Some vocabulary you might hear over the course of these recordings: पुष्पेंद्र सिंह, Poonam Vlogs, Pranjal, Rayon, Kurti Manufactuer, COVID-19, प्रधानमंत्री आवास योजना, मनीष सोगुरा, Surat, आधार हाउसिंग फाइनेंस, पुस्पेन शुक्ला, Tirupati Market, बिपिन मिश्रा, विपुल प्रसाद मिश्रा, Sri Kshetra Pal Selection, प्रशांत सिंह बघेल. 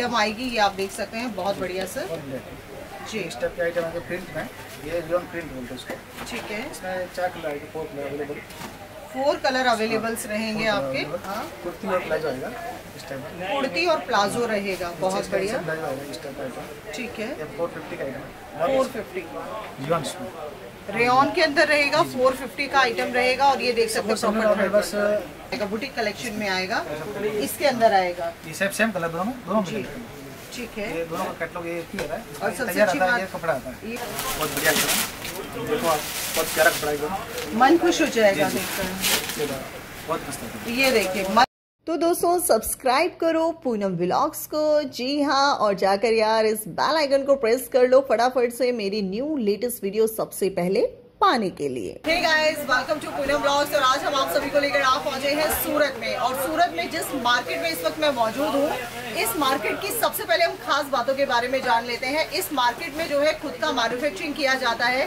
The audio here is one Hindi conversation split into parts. आइटम आएगी, ये आप देख सकते हैं, बहुत बढ़िया सर जी। इस टाइप के आइटम आपके प्रिंट में, ये रियन प्रिंट बोलते हैं इसको, ठीक है। इसमें चार कलर आएगी, फोर कलर अवेलेबल्स रहेंगे आपके। हाँ, कुर्ती और प्लाजो आएगा, इस टाइप का कुर्ती और प्लाजो रहेगा, बहुत बढ़िया, इस टाइप का, ठीक है। ये 450 का आइटम, 450 रियन में, रेयन के अंदर रहेगा, 450 का आइटम रहेगा। और ये देख सकते हैं बस बुटीक कलेक्शन में आएगा, इसके अंदर आएगा, सेम कलर दोनों, ठीक है। ये दोनों का कैटलॉग ये है, और सबसे अच्छी बात ये कपड़ा आता है, बहुत बढ़िया कपड़ा, देखो आप, बहुत प्यारा कपड़ा है, मन खुश हो जाएगा देखकर, बहुत मस्त है, ये देखिए। तो दोस्तों सब्सक्राइब करो पूनम व्लॉग्स को, जी हाँ, और जाकर यार इस बेल आइकन को प्रेस कर लो फटाफट से, मेरी न्यू लेटेस्ट वीडियो सबसे पहले पाने के लिए। Hey guys, welcome to Poonam vlogs. और आज हम आप सभी को लेकर आ पहुंचे हैं सूरत में, और सूरत में जिस मार्केट में इस वक्त मैं मौजूद हूँ, इस मार्केट की सबसे पहले हम खास बातों के बारे में जान लेते हैं। इस मार्केट में जो है खुद का मैन्युफैक्चरिंग किया जाता है।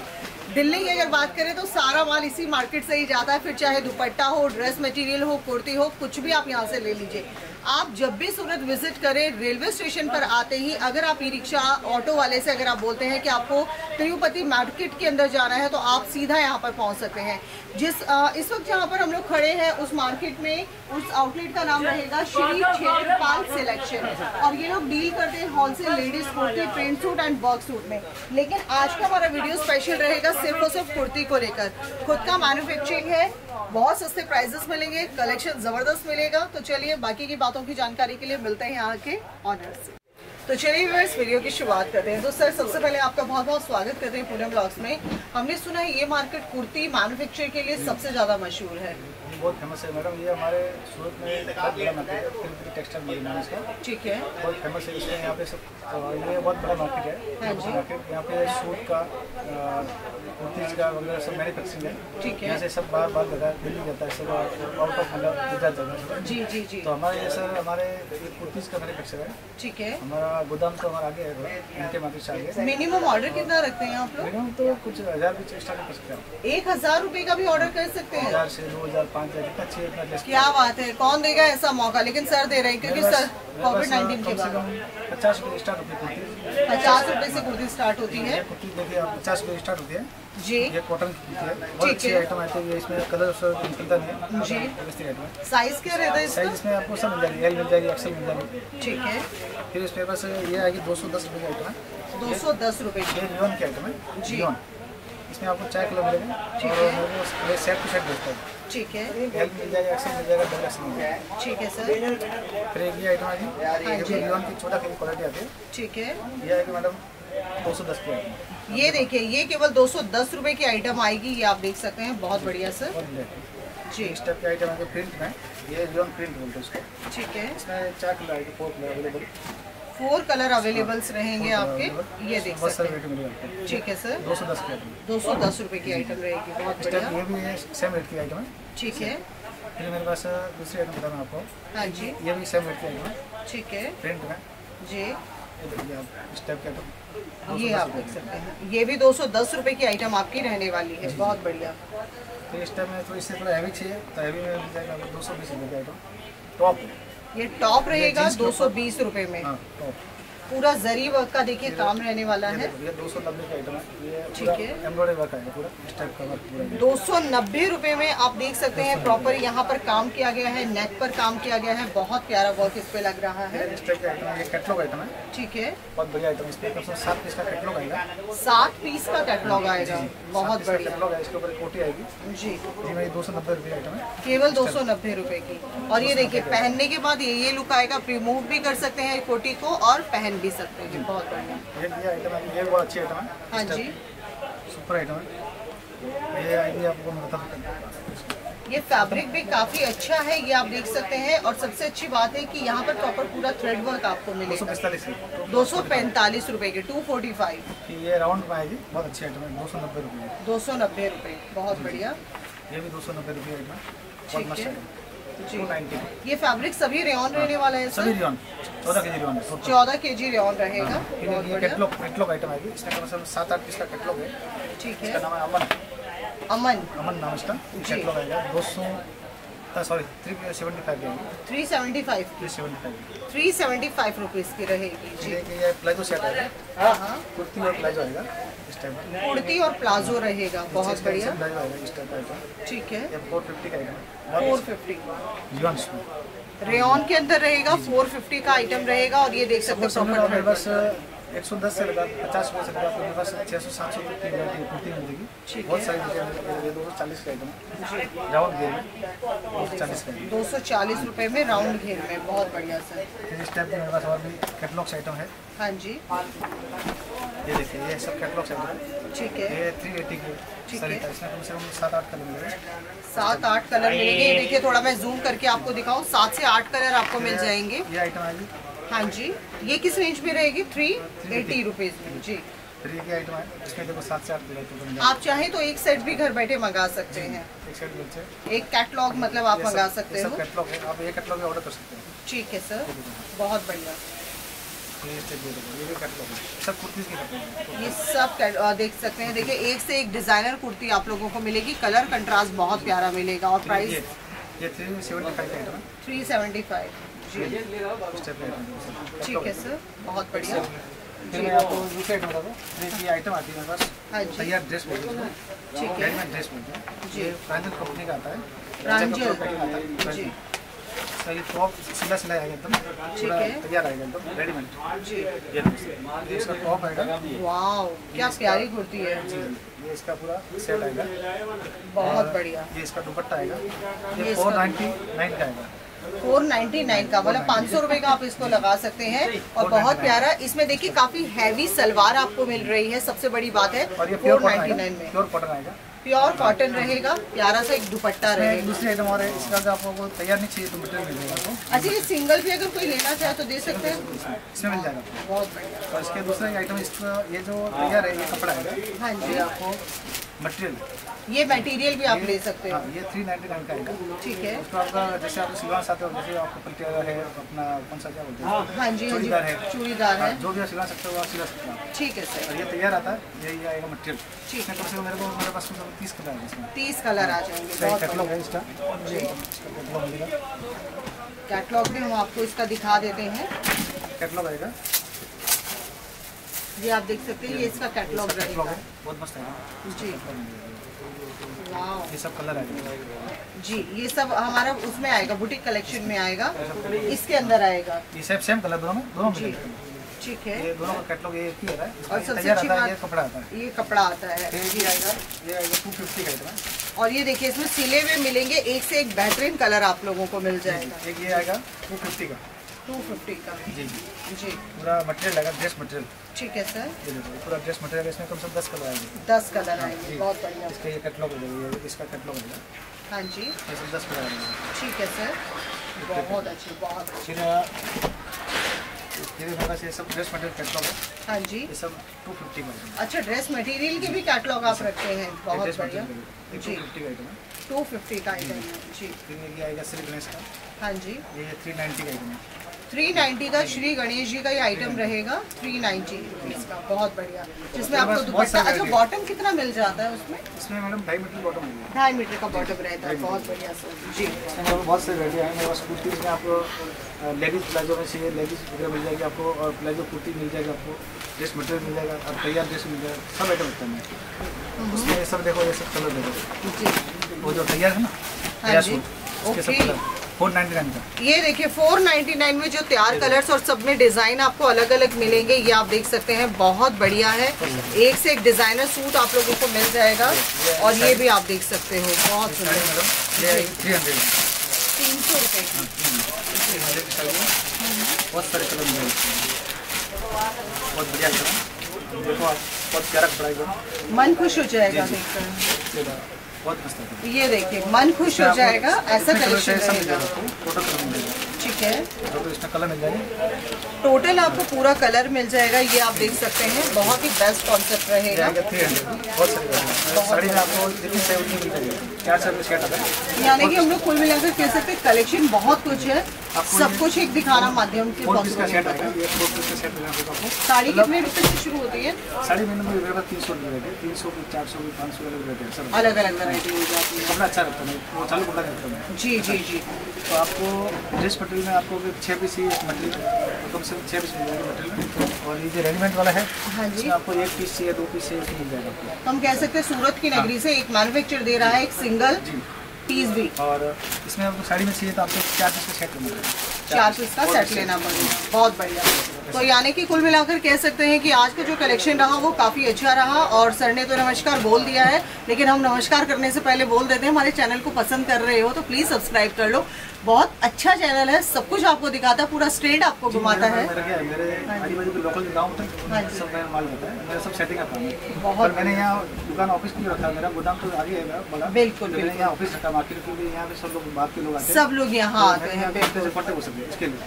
दिल्ली की अगर बात करें तो सारा माल इसी मार्केट से ही जाता है, फिर चाहे दुपट्टा हो, ड्रेस मटेरियल हो, कुर्ती हो, कुछ भी आप यहाँ से ले लीजिए। आप जब भी सूरत विजिट करें, रेलवे स्टेशन पर आते ही अगर आप ई रिक्शा ऑटो वाले से अगर आप बोलते हैं कि आपको तिरुपति मार्केट के अंदर जाना है, तो आप सीधा यहाँ पर पहुँच सकते हैं। इस वक्त जहाँ पर हम लोग खड़े हैं, उस मार्केट में उस आउटलेट का नाम रहेगा श्री क्षेत्र पाल सिलेक्शन, और ये लोग डील करते हैं wholesale ladies kurti, print suit and work suit में। लेकिन आज का हमारा वीडियो स्पेशल रहेगा सिर्फ और सिर्फ कुर्ती को लेकर। खुद का मैन्युफैक्चरिंग है, बहुत सस्ते प्राइजेस मिलेंगे, कलेक्शन जबरदस्त मिलेगा। तो चलिए बाकी की बातों की जानकारी के लिए मिलते हैं यहाँ के ऑनर से। तो चलिए व्यूअर्स, वीडियो की शुरुआत करते हैं। तो सर सबसे पहले आपका बहुत बहुत स्वागत करते हैं पूनम व्लॉग्स में। हमने सुना है ये मार्केट कुर्ती मैन्युफैक्चर के लिए सबसे ज़्यादा मशहूर है, बहुत फेमस है मैडम। ये हमारे सूरत में टेक्सटाइल मार्केट, ठीक है, बहुत फेमस है। इसमें यहाँ पे सब, ये बहुत बड़ा मार्केट है, मार्केट यहाँ पे सूट का, कुर्तीज का वगैरह सब मैन्युफैक्चरिंग है, ठीक है। यहाँ से सब बार जगह दिल्ली जाता है, सब आउट ऑफ इंडिया जगह, जी। तो हमारे सर हमारे कुर्तीज का मैन्युफैक्चर है, ठीक है। हमारा गोदाम तो हमारा आगे है, इनके मार्केट चाहिए। मिनिमम ऑर्डर कितना रखते हैं आप लोग? मिनिमम तो कुछ 1000 भी स्टार्ट कर सकते हैं, 1000 रुपये का भी ऑर्डर कर सकते हैं, 1000 से 2000 क्या बात है, कौन देगा ऐसा मौका। लेकिन सर दे रहे हैं क्योंकि सर कोविड-19 के बाद 50 रुपए से कुर्ती स्टार्ट होती है, 50 रुपए स्टार्ट होती है जी। ये कॉटन की है, बहुत अच्छी आइटम आती है, इसमें कलर निकलता है जी। साइज क्या रहता है? साइज इसमें आपको सब मिल जाएगी, एल मिल जाएगी, एक्सेल मिल जाएगी, ठीक है। फिर इसमें बस ये आएगी 210 रुपये की आइटम, 210 रुपये की रियन की आइटम है जी। इसमें आपको 4 कलर मिलेगा, ठीक है। और वो सेट टू सेट बेचता है, ठीक है। हेल्प मिल जाएगा, एक्सेल मिल जाएगा, डबल एक्सेल मिल जाएगा, ठीक है सर। फिर ये आइटम आ गई, ये रियन की छोटा की क्वालिटी आती है, ठीक है। ये है कि मैडम 210 रुपये, ये देखिए, ये केवल 210 रुपये की आइटम आएगी, ये आप देख सकते हैं, बहुत बढ़िया सर जी। इस टाइप के आइटम आगे प्रिंट में, ये रियन प्रिंट बोलते हैं उसको, ठीक है। इसमें 4 कलर आएगी, 4 कलर अवेलेबल, 4 कलर अवेलेबल्स रहेंगे आपके, ये देख सकते हैं, ठीक है सर। 210 रुपये की आइटम रहेगी, बहुत बढ़िया, सेम रेट की आइटम है, ठीक है। फिर मेरे पास दूसरी आइटम बताऊँ आपको, हाँ जी, ये भी सेम रेट की आइटम है, ठीक है, प्रिंट में जी। इस टाइप की आइटम ये आप देख सकते हैं, ये भी 210 रुपये की आइटम आपकी रहने वाली है, बहुत बढ़िया। तो इस टाइप में तो इससे थोड़ा हैवी चाहिए, तो हैवी में मिल जाएगा 220 रुपये की आइटम, टॉप ये टॉप रहेगा 220 रुपये में, पूरा जरी वर्क का देखिए काम रहने वाला है, 290 का आइटम है, ठीक है। एम्ब्रॉयडरी वर्क है पूरा, इस टाइप का वर्क, 290 रुपये में आप देख सकते हैं। प्रॉपर यहाँ पर काम किया गया है, नेक पर काम किया गया है, बहुत प्यारा वर्क इस पे लग रहा है, कैटलॉग आइटम है, ठीक है, बहुत बढ़िया आइटम। इस पे 7 पीस का कैटलॉग आएगा, 7 पीस का कैटलॉग आएगा, बहुत बढ़िया। इसके ऊपर कोटी आएगी जी, 290 रुपये आइटम है, केवल 290 रुपये की। और ये देखिए पहनने के बाद ये लुक आएगा, आप रिमूव भी कर सकते हैं कोटी को और पहन भी सकते हैं, बहुत बढ़िया। ये बहुत अच्छी आइटम है, हाँ जी, सुपर आइटम है। ये आइडिया आपको मतलब ये फैब्रिक भी काफी अच्छा है, ये आप देख सकते हैं। और सबसे अच्छी बात है कि यहाँ पर प्रॉपर पूरा थ्रेड वर्क आपको मिलेगा, 245 रुपये के, 245। ये राउंड में आएगी, बहुत अच्छी आइटम है, 290 रुपये, 290 रुपये, बहुत बढ़िया। ये भी 290 रुपये आइटम, ठीक है जी। ये फैब्रिक सभी रेयन रहने वाला है सर, 14 केजी रेयन रहेगा, बहुत बढ़िया। कैटलॉग आइटम आएगी, इसका मतलब 7-8 पीस का कैटलॉग है, ठीक है। इसका नाम है अमन, अमन नाम इसका। कैटलॉग आएगा 200 सॉरी 375 रुपीस की रहेगी जी। ये प्लाजो सेट है, हां कुर्ती और प्लाजो आएगा इस टाइप का, कुर्ती और प्लाजो रहेगा, बहुत बढ़िया इस टाइप का, ठीक है। ये 450 का आएगा, 450 रियॉन्स में, रेयॉन के अंदर रहेगा, 450 का आइटम रहेगा। और ये देख सकते हो मेरे पास 110 से लगा 50 से लगा मेरे पास 600-700 की कुर्ती मिलेगी, बहुत सारी डिजाइन। ये 240 का आइटम राउंड घेर में, 240 रुपए में राउंड घेर में, बहुत बढ़िया सर। इस टाइप में मेरे पास और भी कैटलॉग्स आइटम है। हाँ जी, ये देखिए ये सब कैटलॉग्स आइटम, ठीक है। ये 380 की, ठीक है। इसमें कम से कम 7-8 कलर मिलेंगे, 7-8 कलर मिलेंगे। ये देखिए थोड़ा मैं जूम करके आपको दिखाऊँ, 7 से 8 कलर आपको मिल जाएंगे। ये आइटम आएगी, हाँ जी। ये किस रेंज में रहेगी? 380 रुपीज में जी। ये आइटम है इसमें देखो 7 से 8 कलर, आप चाहे तो एक सेट भी घर बैठे मंगा सकते हैं, एक कैटलॉग मतलब आप मंगा सकते हो, आप एक कैटलॉग ऑर्डर कर सकते हैं, ठीक है सर, बहुत बढ़िया। ये सब देख सकते हैं, देखिए एक से एक डिजाइनर कुर्ती आप लोगों को मिलेगी, कलर कंट्रास्ट बहुत प्यारा मिलेगा। और प्राइस ये 375 जी, ठीक है सर, बहुत बढ़िया। मैं आपको दूसरे आइटम बताऊँ, ये आइटम आती है मेरे पास तैयार ड्रेस में, ठीक है, रेडीमेड ड्रेस में। ये प्रांजल कंपनी का आता है, प्रांजल जी। सही टॉप सीधा सिला आएगा एकदम, ठीक है, तैयार आएगा एकदम रेडीमेड जी। ये इसका टॉप आएगा, वाओ क्या प्यारी कुर्ती है। ये इसका पूरा सेट आएगा, बहुत बढ़िया। ये इसका दुपट्टा आएगा, ये 499 का आएगा, 499 का, मतलब 500 रुपए का आप इसको लगा सकते हैं। और बहुत प्यारा, इसमें देखिए काफी हैवी सलवार आपको मिल रही है, सबसे बड़ी बात है। 499 में प्योर कॉटन आएगा, प्योर कॉटन रहेगा, प्यारा सा एक दुपट्टा रहेगा। दूसरे आइटम और इसका जो आपको तैयार नहीं चाहिए तो मटेरियल मिल जाएगा आपको। अच्छा, ये सिंगल भी अगर कोई लेना चाहे तो दे सकते हैं, इसमें मिल जाएगा, बहुत बढ़िया। और इसके दूसरे आइटम इसका ये जो तैयार है ये कपड़ा है, हाँ जी, आपको मटेरियल, ये मटेरियल भी आप ले सकते हो। ये 399 का आएगा, ठीक है। उसको आपका जैसे आप सिलवाना चाहते हो, जैसे आपको पल्टीदार है अपना, कौन सा क्या बोलते हैं, हाँ जी, चूड़ीदार है, चूड़ीदार है, जो भी आप सिला सकते हो आप सिला सकते हो, ठीक है सर। ये तैयार आता है, यही आएगा मटेरियल, ठीक है। तो मेरे को मेरे पास 30 कलर आ जाएंगे जी। कैटलॉग में हम आपको इसका दिखा देते हैं, कैटलॉग आएगा, ये आप देख सकते हैं, ये इसका कैटलॉग रहेगा, बहुत मस्त है जी। ये सब कलर आएगा जी, ये सब हमारा उसमें आएगा, बुटीक कलेक्शन में आएगा, इसके अंदर आएगा, ये सब सेम कलर दोनों जी, ठीक है। ये दोनों का कैटलॉग एक ही है। और सबसे अच्छी बात ये कपड़ा आता है, ये कपड़ा आता है, ये आएगा, ये आएगा 250 का आइटम। और ये देखिए इसमें सिले हुए मिलेंगे, एक से एक बेहतरीन कलर आप लोगों को मिल जाएगा। एक ये आएगा 250 का, 250 का जी जी जी, पूरा मटेरियल आएगा, ड्रेस मटेरियल, ठीक है सर, पूरा ड्रेस मटेरियल। इसमें कम से कम 10 कलर आएंगे, 10 कलर आएंगे, बहुत बढ़िया। इसका ये कैटलॉग हो जाएगा, इसका कैटलॉग हो जाएगा, हाँ जी, इसमें 10 कलर आएंगे, ठीक है सर, बहुत अच्छी, बहुत अच्छी। ये सब ड्रेस मटेरियल कैटलॉग है, हाँ जी, ये सब 250 में। अच्छा, ड्रेस मटेरियल के भी कैटलॉग आप रखते हैं, बहुत बढ़िया जी। 250 का आइटम है जी। ये आएगा श्री गणेश का, हाँ जी, ये 390 का आइटम है, 390 का श्री गणेश जी का ये आइटम रहेगा, 390 इसका, बहुत बढ़िया। जिसमें आपको दुपट्टा, अच्छा बॉटम कितना मिल जाता है उसमें? इसमें मैडम 2.5 मीटर बॉटम है, 2.5 मीटर का बॉटम रहता है, बहुत बढ़िया सर जी। इसमें बहुत सारे वैरायटी है मेरे पास कुर्ती में, आपको लेडीज प्लाजो में चाहिए लेडीज वगैरह मिल जाएगी आपको, और प्लाजो कुर्ती मिल जाएगी आपको, ड्रेस मटेरियल मिल जाएगा और तैयार ड्रेस मिल जाएगा, सब आइटम होता है उसमें। ये सब देखो, ये सब कलर देखो जी, वो जो तैयार है ना, तैयार सूट 499 का। ये देखिए 499 में जो तैयार कलर्स और सब में डिजाइन आपको अलग अलग मिलेंगे, ये आप देख सकते हैं, बहुत बढ़िया है। एक से एक डिजाइनर सूट आप लोगों को मिल जाएगा। और ये भी आप देख सकते हो, बहुत सुंदर, 300 रुपए, बहुत सारे कलर मिलेंगे, बहुत बढ़िया कलर, देखो आप, बहुत प्यारा कपड़ा, मन खुश हो जाएगा देखकर, बहुत मस्त है। ये देखिए मन खुश हो जाएगा, ऐसा कलेक्शन रहेगा, ठीक है। तो इसमें कलर मिल जाएगा, टोटल आपको पूरा कलर मिल जाएगा, ये आप देख सकते हैं, बहुत ही बेस्ट कॉन्सेप्ट रहेगा। यानी कि हम लोग कुल मिलाकर कह सकते हैं कलेक्शन बहुत कुछ है। सब कुछ एक दिखा रहा माध्यम के बॉक्स का सेट आता है। साड़ी कितने रुपए से शुरू होती है? साड़ी में मेरे पास 300 रुपए है, 300 400 500 रुपए है, अलग अलग वैरायटी हो जाती है। कपड़ा अच्छा रखता है, वो चालू कपड़ा रखता है। जी जी जी। तो आपको ड्रेस मटेरियल में आपको 6 पीस ही मटेरियल कम से 6 पीस मिल जाएगा मटेरियल। और ये जो रेडीमेड वाला है आपको 1 पीस या 2 पीस से मिल जाएगा। तो हम कह सकते हैं सूरत की नगरी से एक मैन्युफैक्चर दे रहा है एक सिंगल पीस भी। और इसमें आपको साड़ी में चाहिए तो आपको 4 पीस का सेट लेना पड़ेगा, 4 पीस का सेट लेना पड़ेगा। बहुत बढ़िया। तो यानी कि कुल मिलाकर कह सकते हैं कि आज का जो कलेक्शन रहा वो काफ़ी अच्छा रहा। और सर ने तो नमस्कार बोल दिया है, लेकिन हम नमस्कार करने से पहले बोल देते हैं हमारे चैनल को पसंद कर रहे हो तो प्लीज़ सब्सक्राइब कर लो। बहुत अच्छा चैनल है, सब कुछ आपको दिखाता है, पूरा स्ट्रेट आपको घुमाता है। मैंने यहाँ दुकान ऑफिस भी रखा है, मेरा गोदाम तो आगे है मेरा, बिल्कुल यहाँ ऑफिस रखा है मार्केट के लिए। यहाँ पे सब लोग बात के लोग आते हैं, सब लोग यहाँ आते हैं।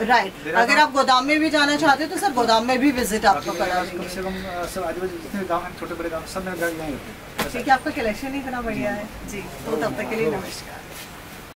राइट, अगर आप गोदाम में भी जाना चाहते हो तो सर गोदाम में भी विजिट आपको करा। कम से कम सब आजू-बाजू जितने गाँव हैं छोटे बड़े गाँव सब मेरे घर में ही होते हैं। ठीक है, आपका कलेक्शन ही इतना बढ़िया है जी। तो तब तक के लिए नमस्कार।